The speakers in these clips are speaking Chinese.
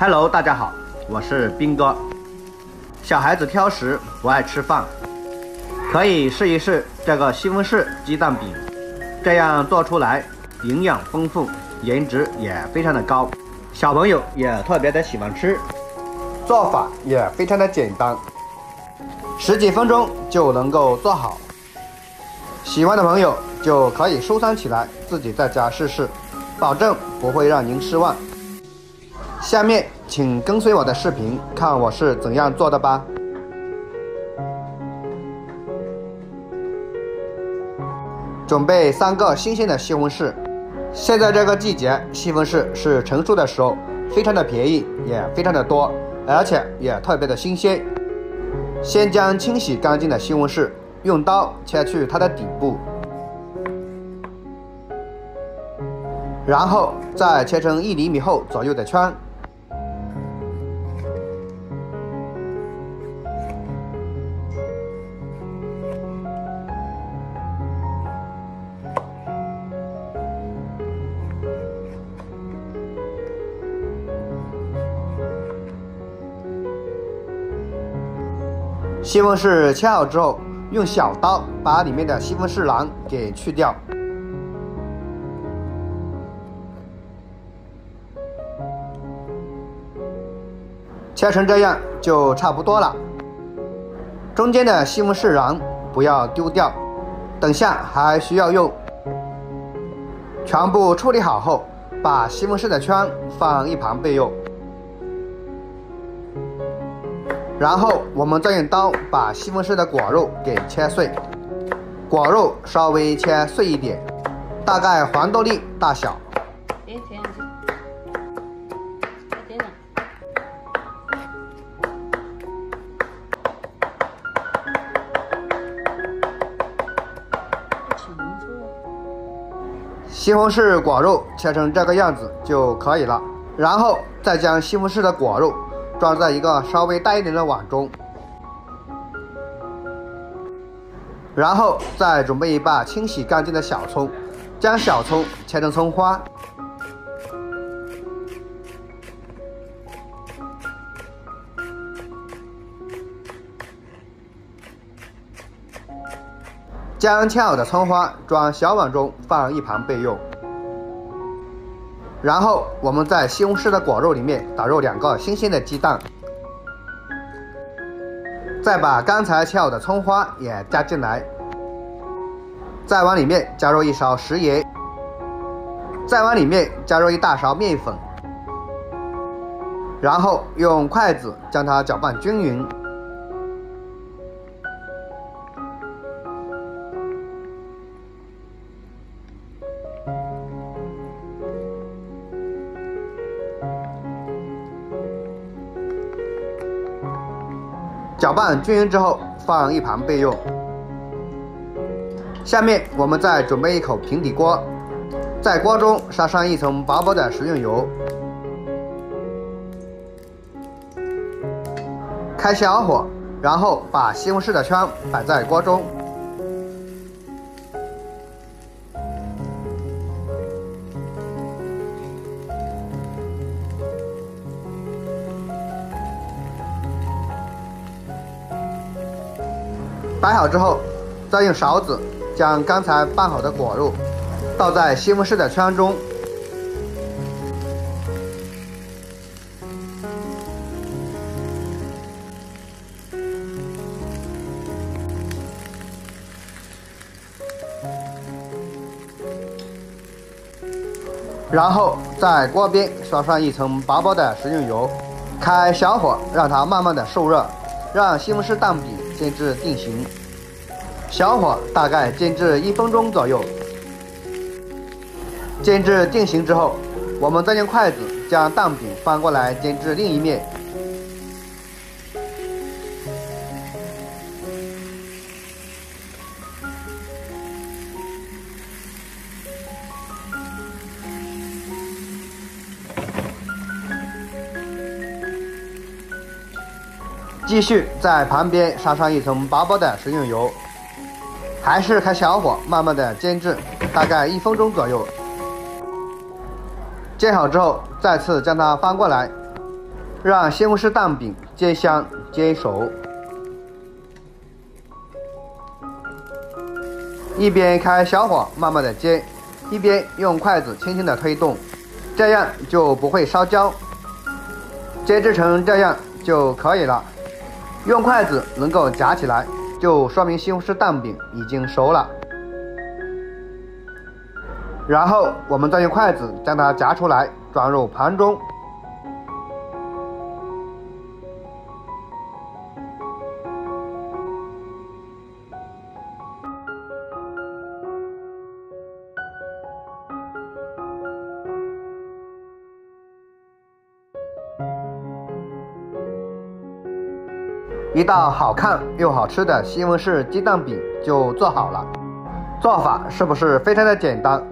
Hello， 大家好，我是斌哥。小孩子挑食不爱吃饭，可以试一试这个西红柿鸡蛋饼，这样做出来营养丰富，颜值也非常的高，小朋友也特别的喜欢吃。做法也非常的简单，十几分钟就能够做好。喜欢的朋友就可以收藏起来，自己在家试试，保证不会让您失望。下面请跟随我的视频，看我是怎样做的吧。准备3个新鲜的西红柿，现在这个季节西红柿是成熟的时候，非常的便宜，也非常的多，而且也特别的新鲜。先将清洗干净的西红柿用刀切去它的底部，然后再切成1厘米厚左右的圈。西红柿切好之后，用小刀把里面的西红柿瓤给去掉。切成这样就差不多了，中间的西红柿瓤不要丢掉，等下还需要用。全部处理好后，把西红柿的圈放一旁备用。然后我们再用刀把西红柿的果肉给切碎，果肉稍微切碎一点，大概黄豆粒大小。西红柿果肉切成这个样子就可以了，然后再将西红柿的果肉装在一个稍微大一点的碗中，然后再准备一把清洗干净的小葱，将小葱切成葱花，将切好的葱花装小碗中放一旁备用。然后我们在西红柿的果肉里面打入2个新鲜的鸡蛋，再把刚才切好的葱花也加进来，再往里面加入1勺食盐，再往里面加入1大勺面粉，然后用筷子将它搅拌均匀。搅拌均匀之后，放一旁备用。下面我们再准备一口平底锅，在锅中撒上一层薄薄的食用油，开小火，然后把西红柿的圈摆在锅中，摆好之后，再用勺子将刚才拌好的果肉倒在西红柿的圈中，然后在锅边刷上一层薄薄的食用油，开小火让它慢慢的受热，让西红柿蛋饼煎至定型，小火大概煎至1分钟左右。煎至定型之后，我们再用筷子将蛋饼翻过来煎至另一面，继续在旁边撒上一层薄薄的食用油，还是开小火慢慢的煎至大概1分钟左右。煎好之后，再次将它翻过来，让西红柿蛋饼煎香煎熟。一边开小火慢慢的煎，一边用筷子轻轻的推动，这样就不会烧焦。煎制成这样就可以了。用筷子能够夹起来，就说明西红柿蛋饼已经熟了。 然后我们再用筷子将它夹出来，装入盘中。一道好看又好吃的西红柿鸡蛋饼就做好了。做法是不是非常的简单？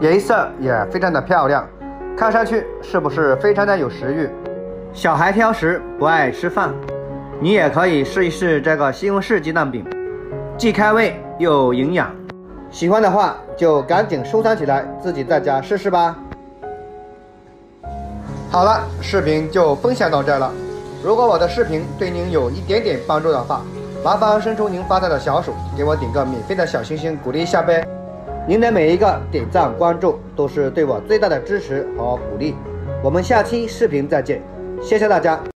颜色也非常的漂亮，看上去是不是非常的有食欲？小孩挑食不爱吃饭，你也可以试一试这个西红柿鸡蛋饼，既开胃又营养。喜欢的话就赶紧收藏起来，自己在家试试吧。好了，视频就分享到这了。如果我的视频对您有一点点帮助的话，麻烦伸出您发财的小手，给我点个免费的小星星鼓励一下呗。 您的每一个点赞、关注都是对我最大的支持和鼓励。我们下期视频再见，谢谢大家。